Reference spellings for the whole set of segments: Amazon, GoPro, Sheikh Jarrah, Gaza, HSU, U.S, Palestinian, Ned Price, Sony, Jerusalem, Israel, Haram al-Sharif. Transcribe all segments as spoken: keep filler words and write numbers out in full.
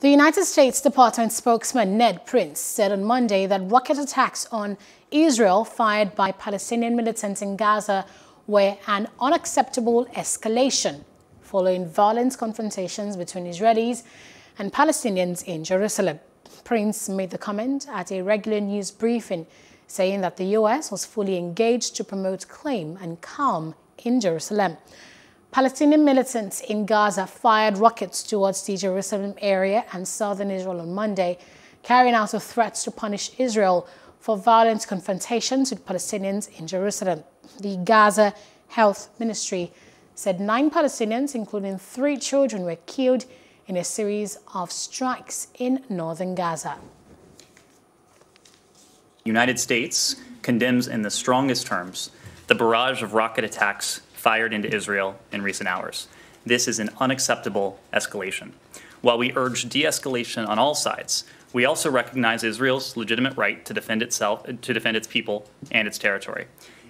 The United States Department spokesman Ned Price said on Monday that rocket attacks on Israel fired by Palestinian militants in Gaza were an unacceptable escalation following violent confrontations between Israelis and Palestinians in Jerusalem. Price made the comment at a regular news briefing, saying that the U S was fully engaged to promote claim and calm in Jerusalem. Palestinian militants in Gaza fired rockets towards the Jerusalem area and southern Israel on Monday, carrying out threats to punish Israel for violent confrontations with Palestinians in Jerusalem. The Gaza Health Ministry said nine Palestinians, including three children, were killed in a series of strikes in northern Gaza. The United States condemns in the strongest terms the barrage of rocket attacks fired into Israel in recent hours. This is an unacceptable escalation. While we urge de-escalation on all sides, we also recognize Israel's legitimate right to defend itself, to defend its people and its territory.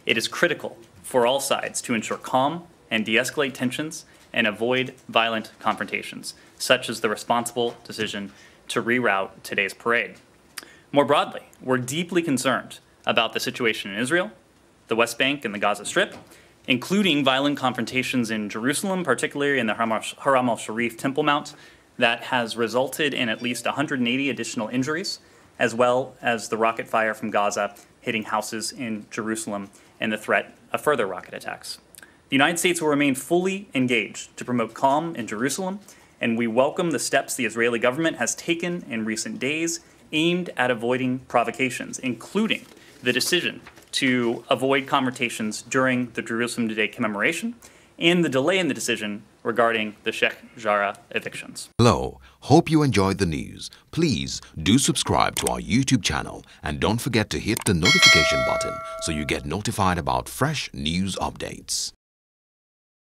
It is critical for all sides to ensure calm and de-escalate tensions and avoid violent confrontations, such as the responsible decision to reroute today's parade. More broadly, we're deeply concerned about the situation in Israel, the West Bank and the Gaza Strip, including violent confrontations in Jerusalem, particularly in the Haram al-Sharif Temple Mount, that has resulted in at least one hundred eighty additional injuries, as well as the rocket fire from Gaza hitting houses in Jerusalem and the threat of further rocket attacks. The United States will remain fully engaged to promote calm in Jerusalem, and we welcome the steps the Israeli government has taken in recent days aimed at avoiding provocations, including the decision to avoid confrontations during the Jerusalem Today commemoration and the delay in the decision regarding the Sheikh Jarrah evictions. Hello, hope you enjoyed the news. Please do subscribe to our YouTube channel and don't forget to hit the notification button so you get notified about fresh news updates.